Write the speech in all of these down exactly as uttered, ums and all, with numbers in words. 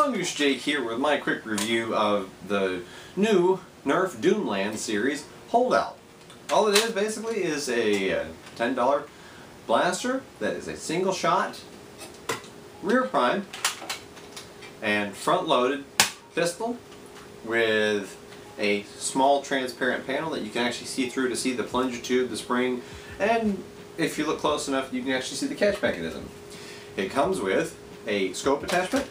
MongooseJake here with my quick review of the new Nerf Doomlands series Holdout. All it is basically is a ten dollar blaster that is a single shot, rear prime, and front loaded pistol with a small transparent panel that you can actually see through to see the plunger tube, the spring, and if you look close enough you can actually see the catch mechanism. It comes with a scope attachment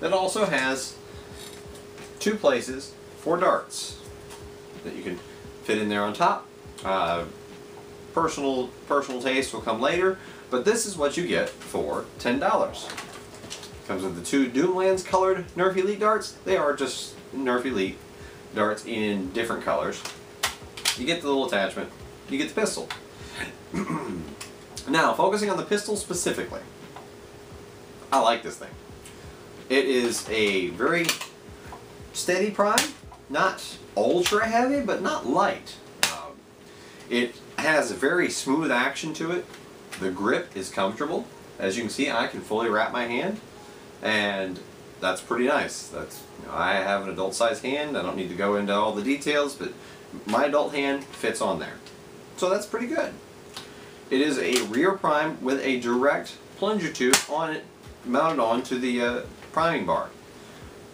that also has two places for darts that you can fit in there on top. Uh, personal personal taste will come later, but this is what you get for ten dollars. Comes with the two Doomlands colored Nerf Elite darts. They are just Nerf Elite darts in different colors. You get the little attachment, you get the pistol. Now, focusing on the pistol specifically, I like this thing. It is a very steady prime, not ultra heavy, but not light. Um, it has a very smooth action to it. The grip is comfortable. As you can see, I can fully wrap my hand, and that's pretty nice. That's, you know, I have an adult-sized hand. I don't need to go into all the details, but my adult hand fits on there. So that's pretty good. It is a rear prime with a direct plunger tube on it, mounted onto the uh, priming bar.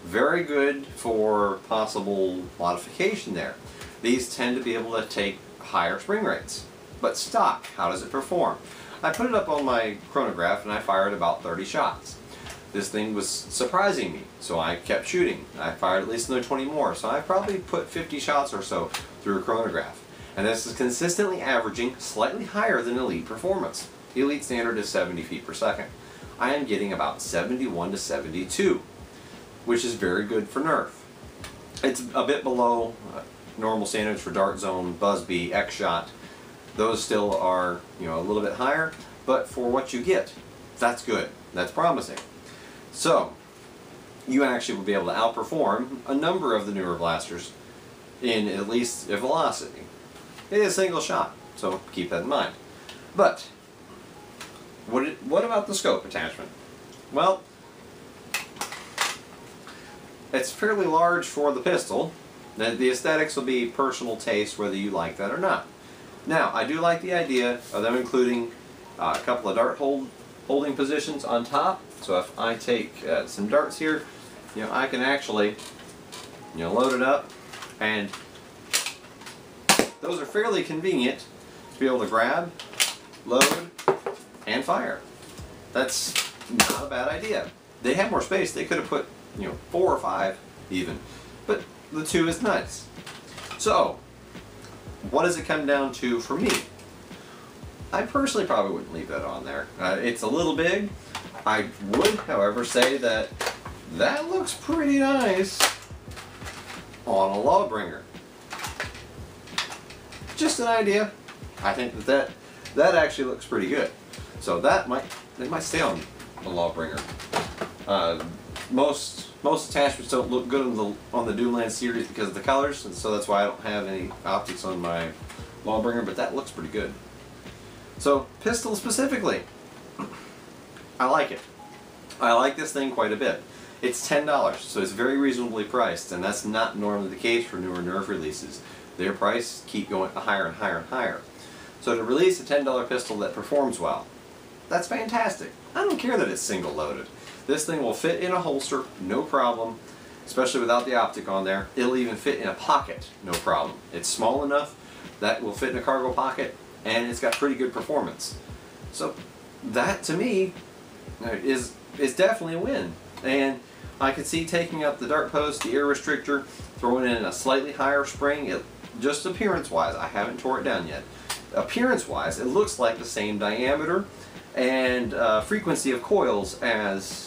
Very good for possible modification there. These tend to be able to take higher spring rates. But stock, how does it perform? I put it up on my chronograph and I fired about thirty shots. This thing was surprising me, so I kept shooting. I fired at least another twenty more, so I probably put fifty shots or so through a chronograph. And this is consistently averaging slightly higher than Elite performance. The Elite standard is seventy feet per second. I am getting about seventy-one to seventy-two, which is very good for Nerf. It's a bit below uh, normal standards for Dart Zone, Buzzbee, X-Shot. Those still are, you know, a little bit higher, but for what you get, that's good. That's promising. So, you actually will be able to outperform a number of the newer blasters in at least a velocity. It is a single shot, so keep that in mind. But What, it, what about the scope attachment? Well, it's fairly large for the pistol. The, the aesthetics will be personal taste whether you like that or not. Now, I do like the idea of them including uh, a couple of dart hold, holding positions on top. So if I take uh, some darts here, you know, I can actually, you know, load it up, and those are fairly convenient to be able to grab, load, and fire. That's not a bad idea. They have more space. They could have put, you know, four or five even, but the two is nice. So what does it come down to for me? I personally probably wouldn't leave that on there. Uh, it's a little big. I would, however, say that that looks pretty nice on a Lawbringer. Just an idea. I think that that, that actually looks pretty good. So that might, it might stay on the Lawbringer. Uh, most most attachments don't look good on the on the Doomlands series because of the colors, and so that's why I don't have any optics on my Lawbringer. But that looks pretty good. So pistol specifically, I like it. I like this thing quite a bit. It's ten dollars, so it's very reasonably priced, and that's not normally the case for newer Nerf releases. Their price keep going higher and higher and higher. So to release a ten dollar pistol that performs well, that's fantastic. I don't care that it's single loaded. This thing will fit in a holster, no problem, especially without the optic on there. It'll even fit in a pocket, no problem. It's small enough that will fit in a cargo pocket, and it's got pretty good performance. So that, to me, is, is definitely a win. And I could see taking up the dart post, the air restrictor, throwing in a slightly higher spring. It, just appearance-wise, I haven't tore it down yet. Appearance-wise, it looks like the same diameter and uh, frequency of coils as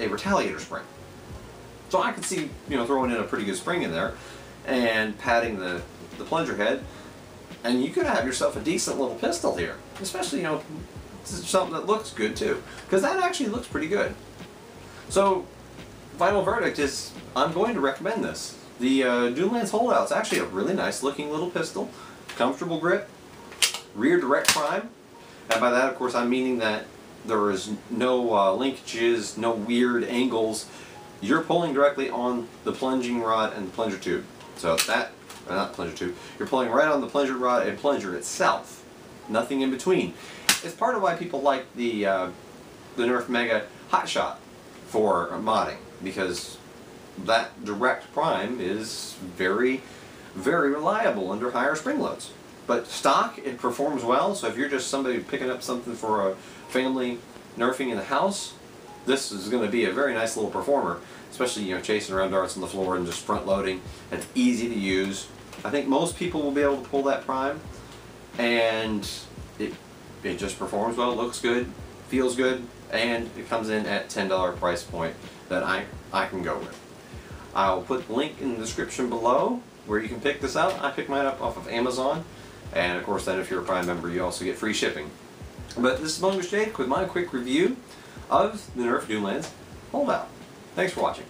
a retaliator spring. So I could see, you know, throwing in a pretty good spring in there and padding the, the plunger head, and you could have yourself a decent little pistol here. Especially, you know, this is something that looks good too, because that actually looks pretty good. So final verdict is I'm going to recommend this. The uh, Doomlands Holdout is actually a really nice looking little pistol, comfortable grip, rear direct prime. And by that, of course, I'm meaning that there is no uh, linkages, no weird angles. you're pulling directly on the plunging rod and the plunger tube. So that, or not plunger tube, you're pulling right on the plunger rod and plunger itself. Nothing in between. It's part of why people like the, uh, the Nerf Mega Hotshot for modding, because that direct prime is very, very reliable under higher spring loads. But stock, it performs well, so if you're just somebody picking up something for a family nerfing in the house, this is going to be a very nice little performer, especially, you know, chasing around darts on the floor and just front loading. It's easy to use. I think most people will be able to pull that prime, and it, it just performs well, looks good, feels good, and it comes in at ten dollar price point that I, I can go with. I'll put the link in the description below where you can pick this out. I picked mine up off of Amazon, and of course then if you're a Prime member you also get free shipping. But this is MongooseJake with my quick review of the Nerf Doomlands Holdout. Thanks for watching.